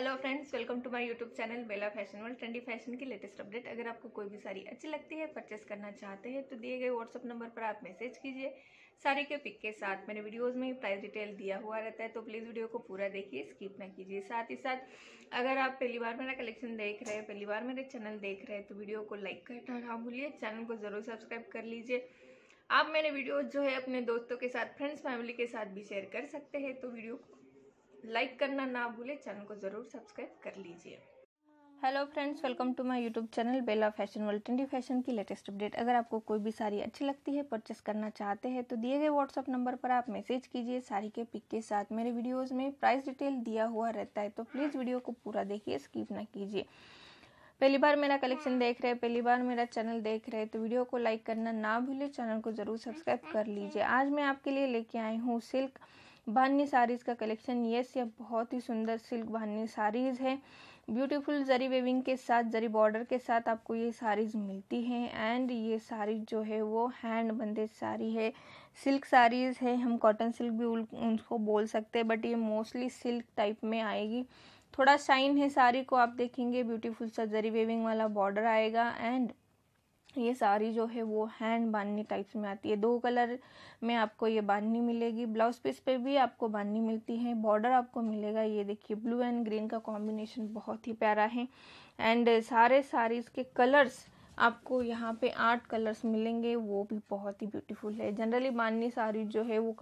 Hello friends, welcome to my YouTube channel Bela fashion world, trendy fashion की latest update. अगर आपको कोई भी साड़ी अच्छी लगती है, परचेस करना चाहते हैं तो दिए गए व्हाट्सअप नंबर पर आप मैसेज कीजिए। साड़ी के पिक के साथ मेरे वीडियोस में प्राइस डिटेल दिया हुआ रहता है, तो प्लीज़ वीडियो को पूरा देखिए, स्किप ना कीजिए। साथ ही साथ अगर आप पहली बार मेरा कलेक्शन देख रहे हैं, पहली बार मेरे चैनल देख रहे हैं, तो वीडियो को लाइक करना ना भूलिए, चैनल को ज़रूर सब्सक्राइब कर लीजिए। आप मेरे वीडियो जो है अपने दोस्तों के साथ, फ्रेंड्स, फैमिली के साथ भी शेयर कर सकते हैं, तो वीडियो को लाइक करना ना भूले, चैनल को ज़रूर सब्सक्राइब कर लीजिए। Hello friends, welcome to my YouTube channel Bela fashion world, trendy fashion की लेटेस्ट अपडेट। अगर आपको कोई भी साड़ी अच्छी लगती है, परचेस करना चाहते हैं तो दिए गए व्हाट्सअप नंबर पर आप मैसेज कीजिए। साड़ी के पिक के साथ मेरे वीडियोज़ में प्राइस डिटेल दिया हुआ रहता है, तो प्लीज़ वीडियो को पूरा देखिए, स्किप ना कीजिए। पहली बार मेरा कलेक्शन देख रहे हैं, पहली बार मेरा चैनल देख रहे हैं, तो वीडियो को लाइक करना ना भूले, चैनल को ज़रूर सब्सक्राइब कर लीजिए। आज मैं आपके लिए लेके आई हूँ सिल्क बांधनी साड़ीज़ का कलेक्शन। ये बहुत ही सुंदर सिल्क बांधनी साड़ीज़ है, ब्यूटीफुल जरी वेविंग के साथ, जरी बॉर्डर के साथ आपको ये साड़ीज़ मिलती हैं। एंड ये साड़ी जो है वो हैंड बंदेज साड़ी है, सिल्क साड़ीज़ है। हम कॉटन सिल्क भी उनको बोल सकते हैं, बट ये मोस्टली सिल्क टाइप में आएगी। थोड़ा शाइन है साड़ी को, आप देखेंगे ब्यूटीफुल सा जरी वेविंग वाला बॉर्डर आएगा। एंड ये साड़ी जो है वो हैंड बांधनी टाइप्स में आती है। दो कलर में आपको ये बांधनी मिलेगी, ब्लाउज पीस पे भी आपको बांधनी मिलती है, बॉर्डर आपको मिलेगा। ये देखिए, ब्लू एंड ग्रीन का कॉम्बिनेशन बहुत ही प्यारा है। एंड सारे साड़ीज़ के कलर्स आपको यहाँ पे 8 कलर्स मिलेंगे, वो भी बहुत ही ब्यूटीफुल है। जनरली बांधनी साड़ी जो है वो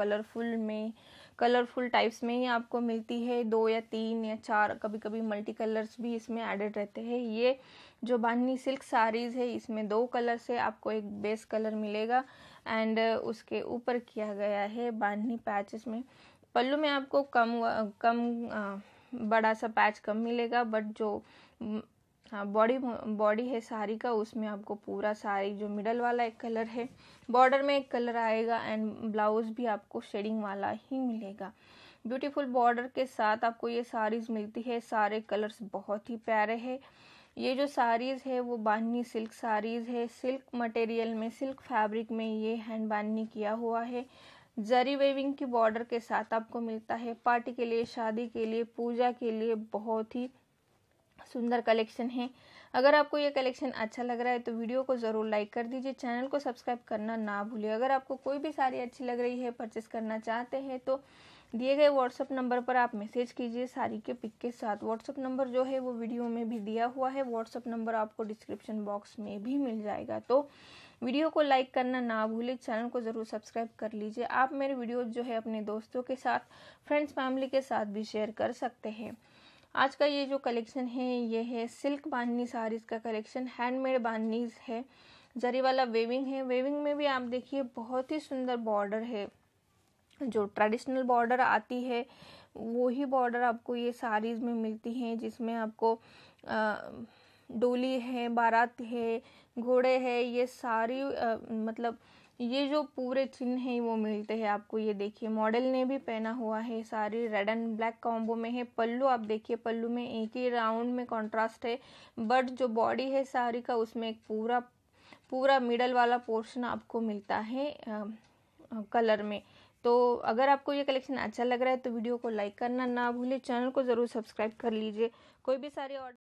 कलरफुल टाइप्स में ही आपको मिलती है। 2 या 3 या 4, कभी कभी मल्टी कलर्स भी इसमें एडेड रहते हैं। ये जो बांधनी सिल्क साड़ीज़ है, इसमें 2 कलर से आपको एक बेस कलर मिलेगा। एंड उसके ऊपर किया गया है बांधनी पैचेस में। पल्लू में आपको बड़ा सा पैच कम मिलेगा, बट जो बॉडी है साड़ी का, उसमें आपको पूरा साड़ी जो मिडल वाला एक कलर है, बॉर्डर में एक कलर आएगा। एंड ब्लाउज़ भी आपको शेडिंग वाला ही मिलेगा। ब्यूटीफुल बॉर्डर के साथ आपको ये साड़ीज़ मिलती है। सारे कलर्स बहुत ही प्यारे हैं। ये जो साड़ीज़ है वो बांधनी सिल्क साड़ीज़ है। सिल्क मटेरियल में, सिल्क फैब्रिक में ये हैंड बांधनी किया हुआ है। जरी वेविंग की बॉर्डर के साथ आपको मिलता है। पार्टी के लिए, शादी के लिए, पूजा के लिए बहुत ही सुंदर कलेक्शन है। अगर आपको ये कलेक्शन अच्छा लग रहा है तो वीडियो को ज़रूर लाइक कर दीजिए, चैनल को सब्सक्राइब करना ना भूलिए। अगर आपको कोई भी साड़ी अच्छी लग रही है, परचेस करना चाहते हैं तो दिए गए व्हाट्सअप नंबर पर आप मैसेज कीजिए साड़ी के पिक के साथ। व्हाट्सअप नंबर जो है वो वीडियो में भी दिया हुआ है, व्हाट्सअप नंबर आपको डिस्क्रिप्शन बॉक्स में भी मिल जाएगा। तो वीडियो को लाइक करना ना भूलें, चैनल को ज़रूर सब्सक्राइब कर लीजिए। आप मेरे वीडियो जो है अपने दोस्तों के साथ, फ्रेंड्स, फैमिली के साथ भी शेयर कर सकते हैं। आज का ये जो कलेक्शन है, ये है सिल्क बांधनी साड़ीज़ का कलेक्शन। हैंडमेड बांधनीज है, जरी वाला वेविंग है। वेविंग में भी आप देखिए बहुत ही सुंदर बॉर्डर है। जो ट्रेडिशनल बॉर्डर आती है वही बॉर्डर आपको ये साड़ीज़ में मिलती हैं, जिसमें आपको डोली है, बारात है, घोड़े है, ये सारी मतलब ये जो पूरे चिन्ह हैं वो मिलते हैं आपको। ये देखिए, मॉडल ने भी पहना हुआ है। सारी रेड एंड ब्लैक कॉम्बो में है। पल्लू आप देखिए, पल्लू में एक ही राउंड में कॉन्ट्रास्ट है, बट जो बॉडी है साड़ी का, उसमें एक पूरा मिडल वाला पोर्शन आपको मिलता है कलर में। तो अगर आपको ये कलेक्शन अच्छा लग रहा है तो वीडियो को लाइक करना ना भूलें, चैनल को ज़रूर सब्सक्राइब कर लीजिए। कोई भी साड़ी